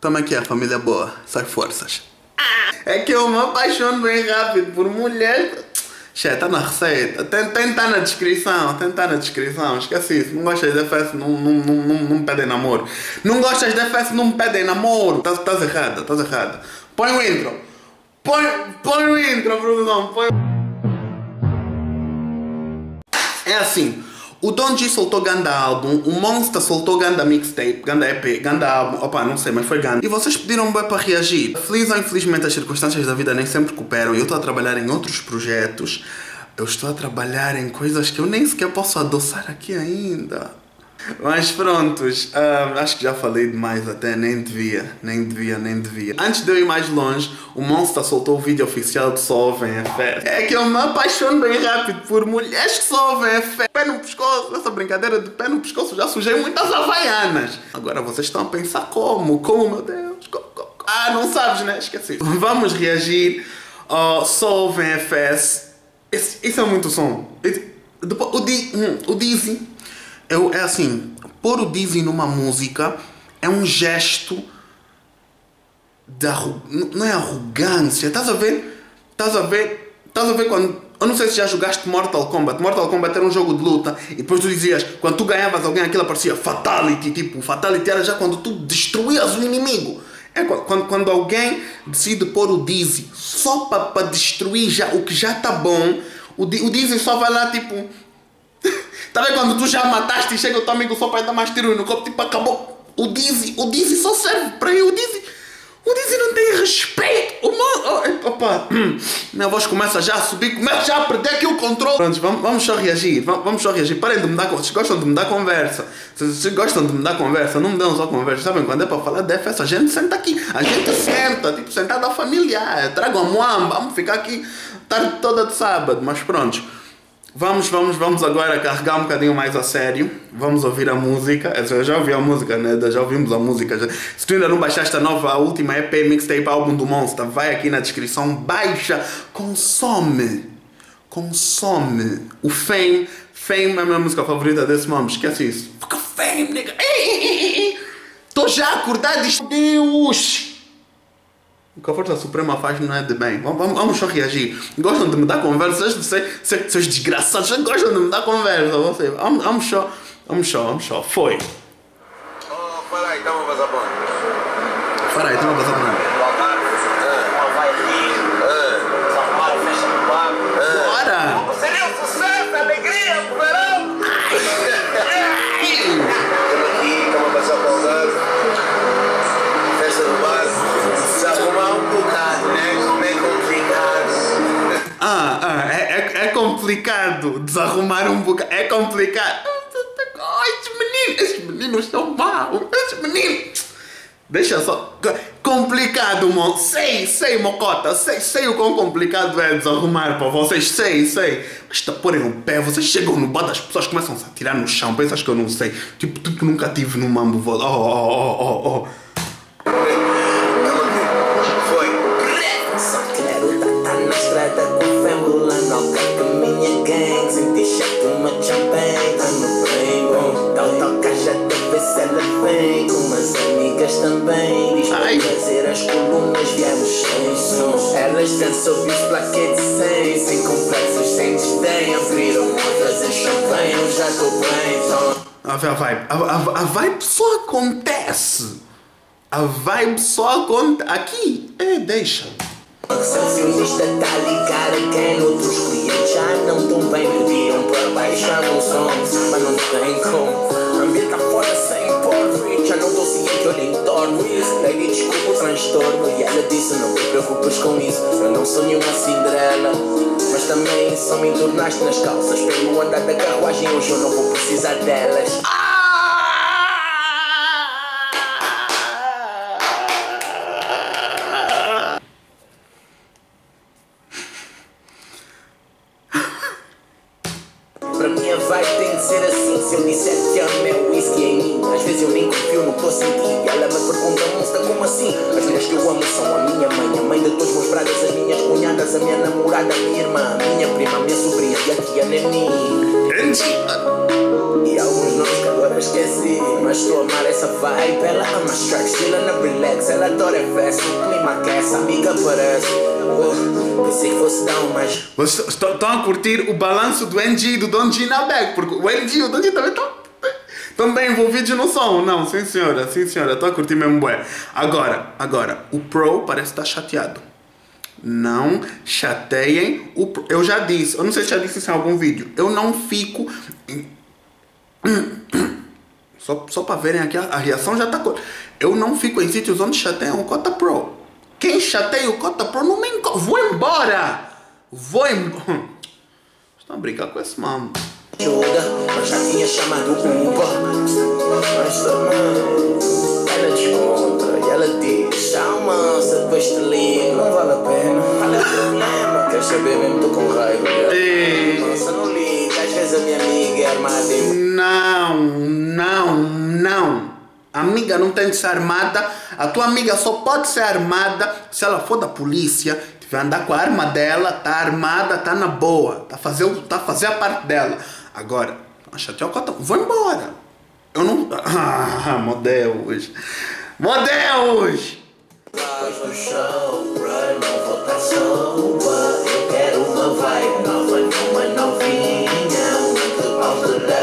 Toma aqui, a família boa, sai forças. É que eu me apaixono bem rápido por mulher. Xé, tá na receita, tem tá na descrição, esquece isso. Não gostas de FS, não me pedem namoro. Não gostas de FS, não me pedem namoro. Estás errada, Põe o intro, põe o intro, produção, É assim, o Don G soltou ganda álbum, o Monsta soltou ganda mixtape, ganda EP, ganda álbum, opa, não sei, mas foi ganda. E vocês pediram bué para reagir. Feliz ou infelizmente as circunstâncias da vida nem sempre cooperam e eu estou a trabalhar em outros projetos. Eu estou a trabalhar em coisas que eu nem sequer posso adoçar aqui ainda. Mas prontos, acho que já falei demais até, nem devia. Antes de eu ir mais longe, o Monsta soltou o vídeo oficial de Só Ouvem FS. É que eu me apaixono bem rápido por mulheres que só ouvem FS. Pé no pescoço, essa brincadeira de pé no pescoço, já sujei muitas havaianas. Agora vocês estão a pensar como, meu Deus, como? Ah, não sabes, né? Esqueci. Vamos reagir ao Só Ouvem FS. Isso é muito som. O Deezy. É assim, pôr o Deezy numa música é um gesto de não é arrogância, estás a ver? Quando... Eu não sei se já jogaste Mortal Kombat. Mortal Kombat era um jogo de luta e depois tu dizias, quando tu ganhavas alguém, aquilo aparecia Fatality, tipo, Fatality era já quando tu destruías o inimigo. É quando alguém decide pôr o Deezy só para destruir já, o que já está bom, o Deezy só vai lá, tipo... Tá vendo quando tu já mataste e chega o teu amigo só para dar mais tiro no copo, tipo, acabou. O Deezy só serve para ir. O Deezy não tem respeito. Opa, minha voz começa já a subir, começa já a perder aqui o controle. Pronto, vamos só reagir, Parem de me dar conversa, vocês gostam de me dar conversa. Não me dão só conversa, sabem? Quando é para falar de FS, a gente senta aqui, tipo, sentada familiar. Trago a moamba, vamos ficar aqui tarde toda de sábado, mas pronto. Vamos agora carregar um bocadinho mais a sério. Vamos ouvir a música. Eu já ouvi a música, né? Já ouvimos a música. Se tu ainda não baixaste a nova, a última EP, mixtape, álbum do Monsta, vai aqui na descrição, baixa, consome. O F.A.M.E. É a minha música favorita desse mamo, esquece isso. Fuck o F.A.M.E, nigga. Tô já acordado de... Deus! O que a Força Suprema faz não é de bem. Vamos só reagir. Gostam de me dar conversa? Seus desgraçados gostam de me dar conversa. Vamos só. Foi. Oh, para aí, estamos a passar por aí. Boa tarde. Não vai rir. Salvar o fecho do bar. Bora! Seria um sucesso, alegria, verão. Estamos aqui, estamos a passar por aí. Festa do bar. É complicado desarrumar um bocado. É complicado. Esses meninos são maus. Deixa só. Complicado, mano. Sei, mocota. Sei o quão complicado é desarrumar para vocês. Sei. Mas tá porem no pé. Vocês chegam no bar das pessoas, começam-se a tirar no chão. Pensas que eu não sei. Tipo, tu que nunca tive no mambo. Sobre os plaquetes sem complexos, sem desdém. Abriram outras em champanhe, eu já tô bem, então... A vibe só acontece. Aqui, deixa. O sancionista tá ligado a quem outros clientes já não tão bem. Pediram pra baixar os sons, mas não tem como. A minha tá fora sem porto, já não tô ciente, eu nem torno isso. Daí desculpa o transtorno e ela disse não te preocupes com isso. Eu não sou nenhuma Cinderela, mas também só me tornaste nas calças. Pelo andar da carruagem hoje eu não vou precisar delas. Mas estou a amar essa vibe, ela ama as tracks, ela não relaxa. laboratório FS, o clima que essa amiga parece. Oh, pensei que fosse tão, mas... Vocês estão a curtir o balanço do NG e do Don G na back, porque o NG e o Don G também estão bem envolvidos no som. Não, sim senhora, estou a curtir mesmo bué. Agora, o Pro parece estar chateado. Não chateiem o Pro. Eu já disse, eu não sei se já disse isso em algum vídeo, eu não fico... Só para verem aqui, a reação já está... Eu não fico em sítios onde chateiam o Cota Pro. Quem chateia o Cota Pro não me encosta. Vou embora! Estão a brincar com esse mamo. Eu já tinha chamado o Uber. Essa mão, ela desconta e ela diz: chama, se depois te ligo, não vale a pena. Olha o problema, quer saber mesmo, tô com raiva. Nossa, não liga, às vezes a minha amiga é armada em... Não. A amiga não tem que ser armada. A tua amiga só pode ser armada se ela for da polícia. Vai andar com a arma dela, tá armada, tá na boa, tá fazer a parte dela. Agora, chateou o Cota, vou embora. Eu não... Ah, Modelos!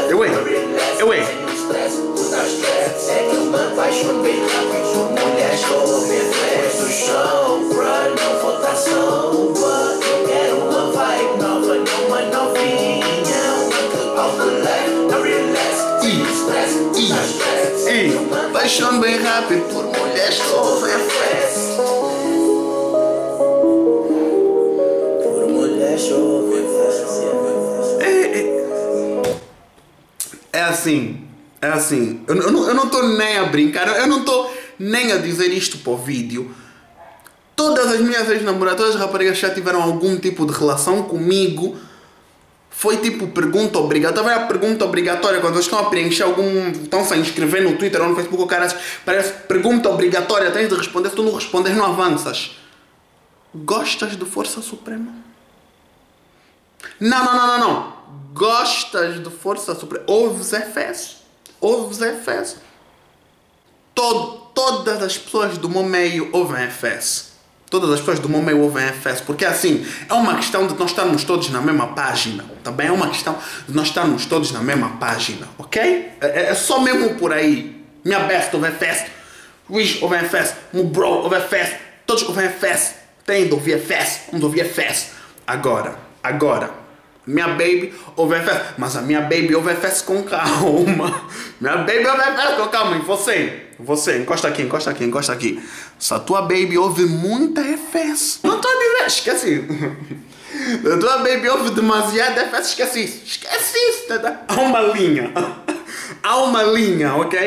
Eu errei. Paixão bem rápido por mulheres como FS. Por mulheres como FS. É assim. Eu não tô nem a brincar. Eu não tô nem a dizer isto para o vídeo. Todas as minhas ex-namoradas, todas as raparigas já tiveram algum tipo de relação comigo. Foi tipo pergunta obrigatória. Talvez a pergunta obrigatória, quando eles estão a preencher algum... Estão-se a inscrever no Twitter ou no Facebook, o cara parece pergunta obrigatória, tens de responder. Se tu não respondes, não avanças. Gostas do Força Suprema? Não. Gostas do Força Suprema? Ouves FS. Todas as pessoas do meu meio ouvem FS. Todas as pessoas do meu meio ouvem FS, porque assim, é uma questão de nós estarmos todos na mesma página, também é uma questão de nós estarmos todos na mesma página, ok? É só mesmo por aí. Minha best ouve FS, Luiz ouve FS, meu bro ouve FS, todos ouvem FS, tem de ouvir FS, vamos ouvir FS. Agora, minha baby ouve FS, mas a minha baby ouve FS com calma. Minha baby ouve FS com calma, e você? Você, encosta aqui. Se a tua baby ouve muita FS. Não tô a dizer, esquece. A tua baby ouve demasiada FS, esquece isso. Há uma linha, ok?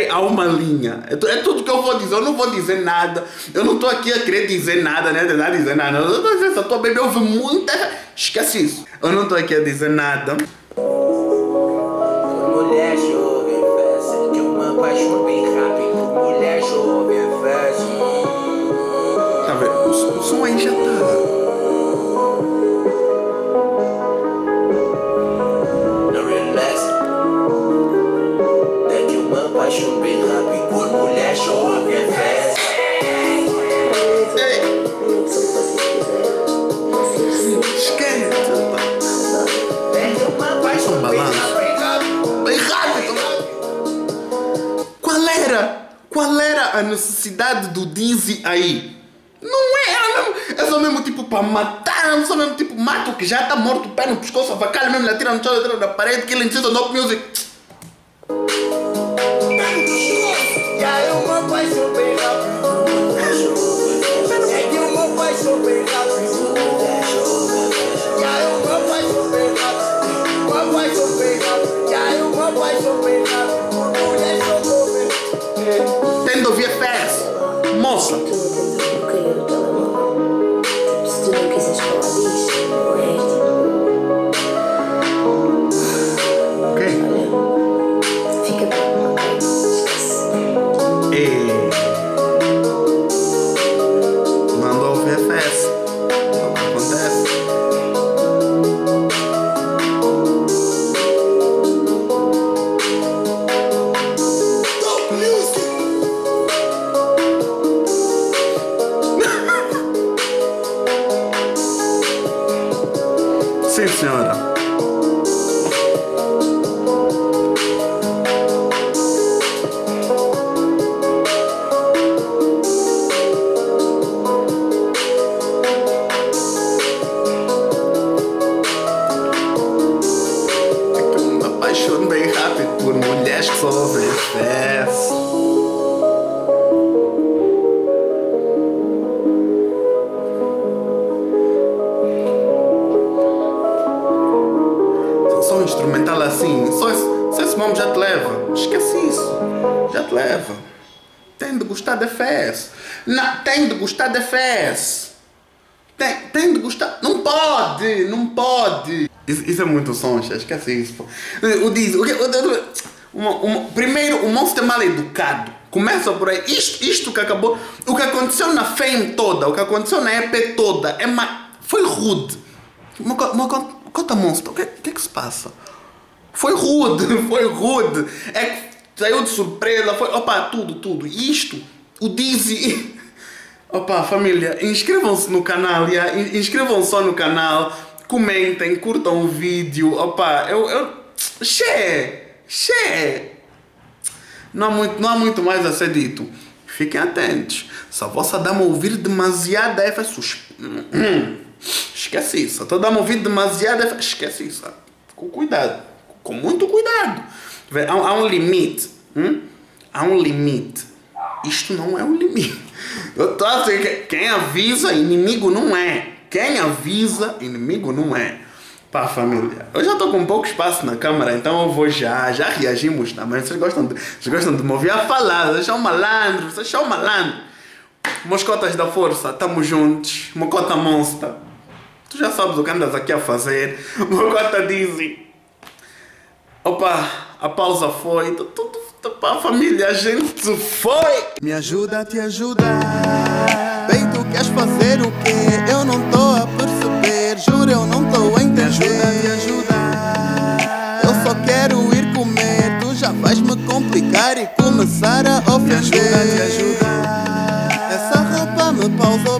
É tudo que eu vou dizer, eu não vou dizer nada. Eu não tô aqui a querer dizer nada, né? Eu tô dizendo, se a tua baby ouve muita FS, esquece isso. Eu não tô aqui a dizer nada. Mulher jovem FS, de uma paixão bem rápida. Tá vendo? O som aí já tá. A necessidade do Deezy aí não é só mesmo tipo para matar, é só mesmo tipo mata o que já está morto, pé no pescoço, avacalha mesmo, atira no chão, atira na parede, que ele insiste no music. Monsta. Mandou o FS. O que acontece? senhora. Instrumental assim, só esse nome já te leva. Esquece isso, já te leva. Tem de gostar de FS. Não, tem de gostar de FS. Tem de gostar. Não pode, não pode. Isso é muito som, esquece isso. Pô. O Deezy, primeiro, o Monsta é mal educado. Começa por aí. Isto que acabou. O que aconteceu na F.A.M.E toda, o que aconteceu na EP toda, foi rude. Cota Monstro, o que se passa? Foi rude. É que saiu de surpresa, foi... Opa, tudo. E isto, o Deezy... Opa, família, inscrevam-se no canal, já. Inscrevam-se só no canal. Comentem, curtam o vídeo. Opa, Xé! Não há muito mais a ser dito. Fiquem atentos. Se a vossa dama ouvir demasiada FS... Esquece isso, estou dando ouvido demasiado. Esquece isso, com cuidado, com muito cuidado. Há um limite, há um limite. Isto não é um limite. Eu tô assim, quem avisa, inimigo não é. Quem avisa, inimigo não é. Pá, família, eu já estou com pouco espaço na câmera, então eu vou já reagimos também. Vocês gostam de me ouvir a falar, vocês são malandros. Meus cotas da força, estamos juntos. Uma cota Monsta, tu já sabes o que andas aqui a fazer. Uma cota Deezy. Opa, a pausa foi. A família, a gente foi. Me ajuda a te ajudar. Bem, tu queres fazer o quê? Eu não estou a perceber. Juro, eu não estou a entender. Me ajuda a te ajudar. Eu só quero ir comer. Tu já vais me complicar e começar a ofender. Me ajuda a te ajudar. Pausa.